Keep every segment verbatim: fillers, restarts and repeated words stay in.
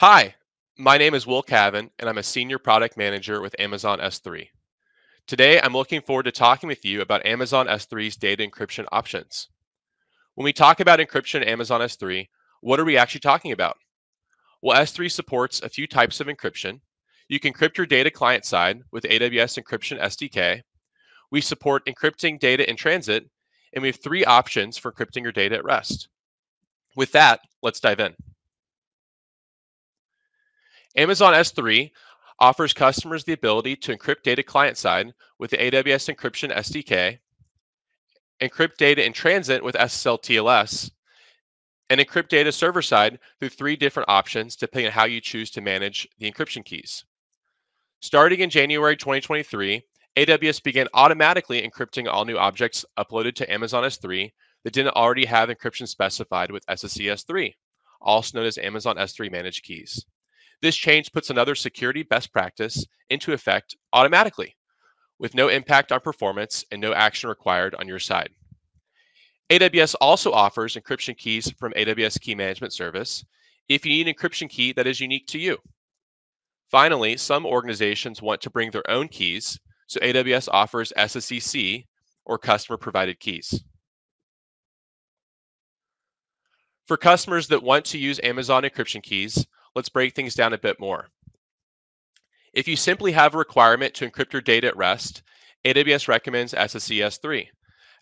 Hi, my name is Will Cavan, and I'm a Senior Product Manager with Amazon S three. Today, I'm looking forward to talking with you about Amazon S three's data encryption options. When we talk about encryption in Amazon S three, what are we actually talking about? Well, S three supports a few types of encryption. You can encrypt your data client-side with A W S Encryption S D K. We support encrypting data in transit, and we have three options for encrypting your data at rest. With that, let's dive in. Amazon S three offers customers the ability to encrypt data client-side with the A W S Encryption S D K, encrypt data in transit with S S L T L S, and encrypt data server-side through three different options depending on how you choose to manage the encryption keys. Starting in January twenty twenty-three, A W S began automatically encrypting all new objects uploaded to Amazon S three that didn't already have encryption specified with S S E S three, also known as Amazon S three Managed Keys. This change puts another security best practice into effect automatically, with no impact on performance and no action required on your side. A W S also offers encryption keys from A W S Key Management Service if you need an encryption key that is unique to you. Finally, some organizations want to bring their own keys, so A W S offers S S E C, or customer-provided keys. For customers that want to use Amazon encryption keys, let's break things down a bit more. If you simply have a requirement to encrypt your data at rest, A W S recommends S S E S three.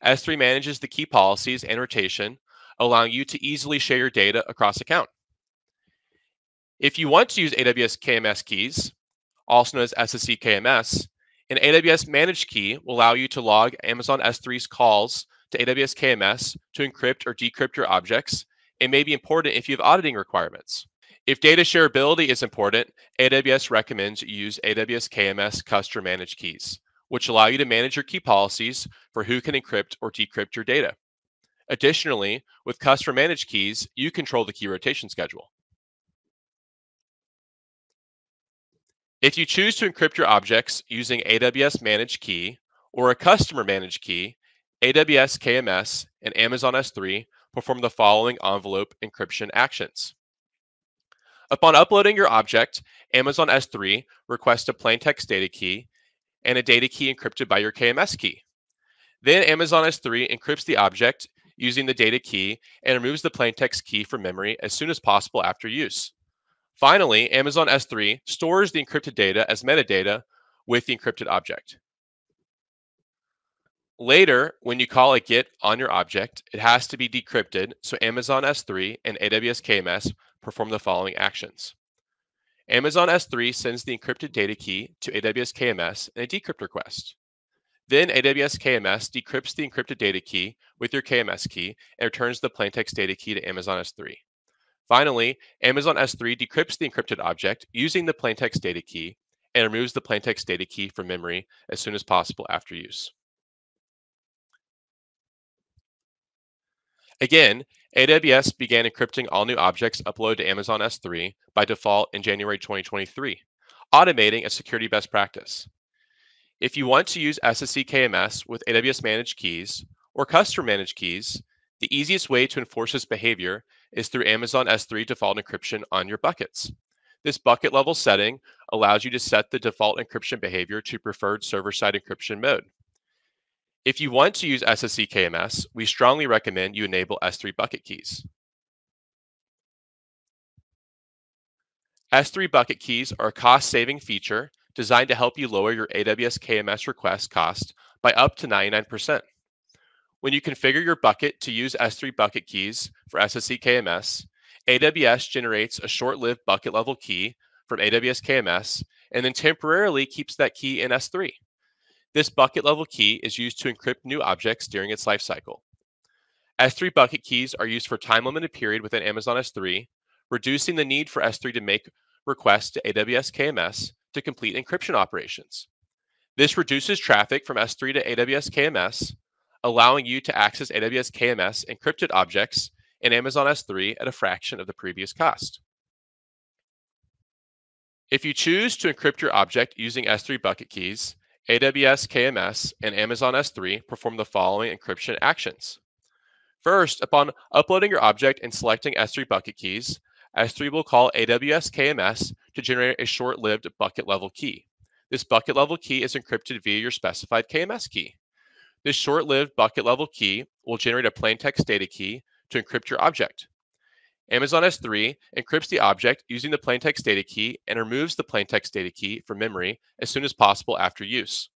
S three manages the key policies and rotation, allowing you to easily share your data across account. If you want to use A W S K M S keys, also known as S S E K M S, an A W S managed key will allow you to log Amazon S three's calls to A W S K M S to encrypt or decrypt your objects, and may be important if you have auditing requirements. If data shareability is important, A W S recommends you use A W S K M S Customer Managed Keys, which allow you to manage your key policies for who can encrypt or decrypt your data. Additionally, with Customer Managed Keys, you control the key rotation schedule. If you choose to encrypt your objects using A W S Managed Key or a Customer Managed Key, A W S K M S and Amazon S three perform the following envelope encryption actions. Upon uploading your object, Amazon S three requests a plaintext data key and a data key encrypted by your K M S key. Then Amazon S three encrypts the object using the data key and removes the plaintext key from memory as soon as possible after use. Finally, Amazon S three stores the encrypted data as metadata with the encrypted object. Later, when you call a GET on your object, it has to be decrypted, so Amazon S three and A W S K M S perform the following actions. Amazon S three sends the encrypted data key to A W S K M S in a decrypt request. Then A W S K M S decrypts the encrypted data key with your K M S key and returns the plaintext data key to Amazon S three. Finally, Amazon S three decrypts the encrypted object using the plaintext data key and removes the plaintext data key from memory as soon as possible after use. Again, A W S began encrypting all new objects uploaded to Amazon S three by default in January twenty twenty-three, automating a security best practice. If you want to use S S E K M S with A W S Managed Keys or Customer Managed Keys, the easiest way to enforce this behavior is through Amazon S three default encryption on your buckets. This bucket level setting allows you to set the default encryption behavior to preferred server-side encryption mode. If you want to use S S E K M S, we strongly recommend you enable S three bucket keys. S three bucket keys are a cost-saving feature designed to help you lower your A W S K M S request cost by up to ninety-nine percent. When you configure your bucket to use S three bucket keys for S S E K M S, A W S generates a short-lived bucket level key from A W S K M S and then temporarily keeps that key in S three. This bucket level key is used to encrypt new objects during its lifecycle. S three bucket keys are used for time-limited period within Amazon S three, reducing the need for S three to make requests to A W S K M S to complete encryption operations. This reduces traffic from S three to A W S K M S, allowing you to access A W S K M S encrypted objects in Amazon S three at a fraction of the previous cost. If you choose to encrypt your object using S three bucket keys, A W S K M S and Amazon S three perform the following encryption actions. First, upon uploading your object and selecting S three bucket keys, S three will call A W S K M S to generate a short-lived bucket-level key. This bucket-level key is encrypted via your specified K M S key. This short-lived bucket-level key will generate a plaintext data key to encrypt your object. Amazon S three encrypts the object using the plaintext data key and removes the plaintext data key from memory as soon as possible after use.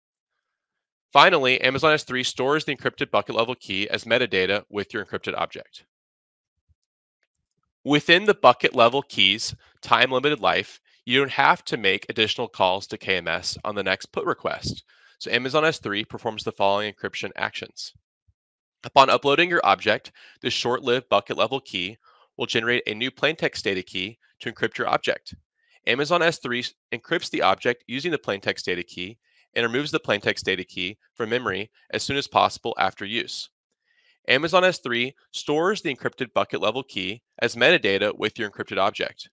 Finally, Amazon S three stores the encrypted bucket-level key as metadata with your encrypted object. Within the bucket-level key's time-limited life, you don't have to make additional calls to K M S on the next put request, so Amazon S three performs the following encryption actions. Upon uploading your object, the short-lived bucket-level key will generate a new plaintext data key to encrypt your object. Amazon S three encrypts the object using the plaintext data key and removes the plaintext data key from memory as soon as possible after use. Amazon S three stores the encrypted bucket-level key as metadata with your encrypted object.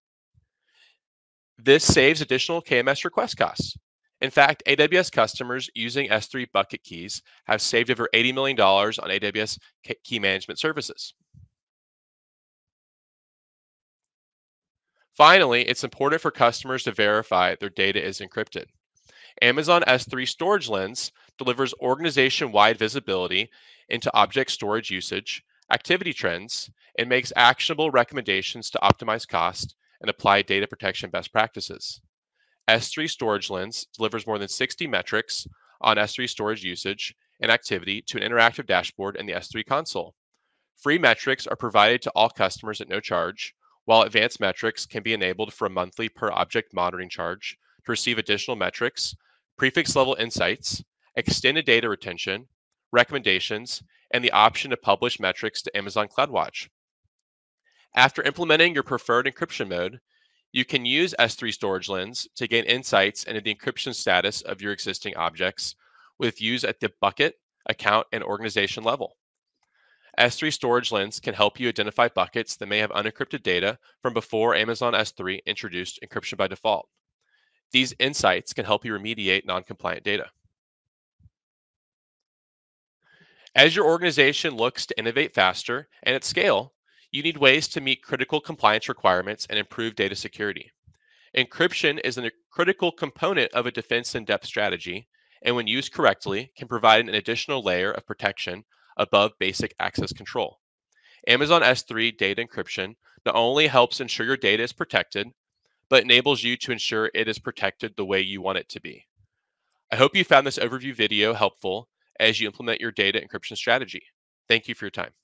This saves additional K M S request costs. In fact, A W S customers using S three bucket keys have saved over eighty million dollars on A W S Key Management Services. Finally, it's important for customers to verify their data is encrypted. Amazon S three Storage Lens delivers organization-wide visibility into object storage usage, activity trends, and makes actionable recommendations to optimize cost and apply data protection best practices. S three Storage Lens delivers more than sixty metrics on S three storage usage and activity to an interactive dashboard in the S three console. Free metrics are provided to all customers at no charge, while advanced metrics can be enabled for a monthly per object monitoring charge to receive additional metrics, prefix-level insights, extended data retention, recommendations, and the option to publish metrics to Amazon CloudWatch. After implementing your preferred encryption mode, you can use S three Storage Lens to gain insights into the encryption status of your existing objects with views at the bucket, account, and organization level. S three Storage Lens can help you identify buckets that may have unencrypted data from before Amazon S three introduced encryption by default. These insights can help you remediate non-compliant data. As your organization looks to innovate faster and at scale, you need ways to meet critical compliance requirements and improve data security. Encryption is a critical component of a defense in-depth strategy, and when used correctly, can provide an additional layer of protection above basic access control. Amazon S three data encryption not only helps ensure your data is protected, but enables you to ensure it is protected the way you want it to be. I hope you found this overview video helpful as you implement your data encryption strategy. Thank you for your time.